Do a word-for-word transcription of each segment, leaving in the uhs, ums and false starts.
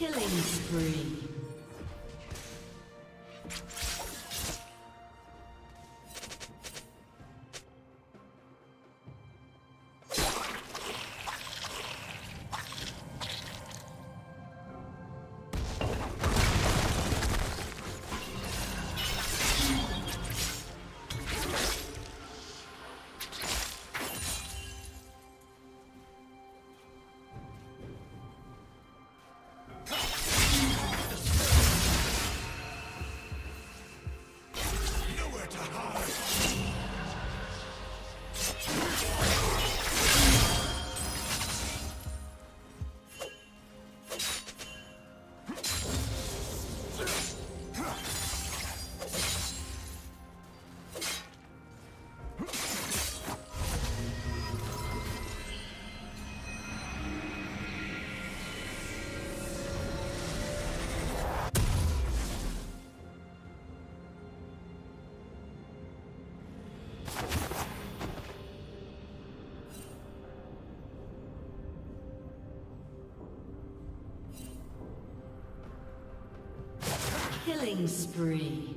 Killing spree. Killing spree.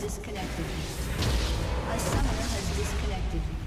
disconnected. A summoner has disconnected.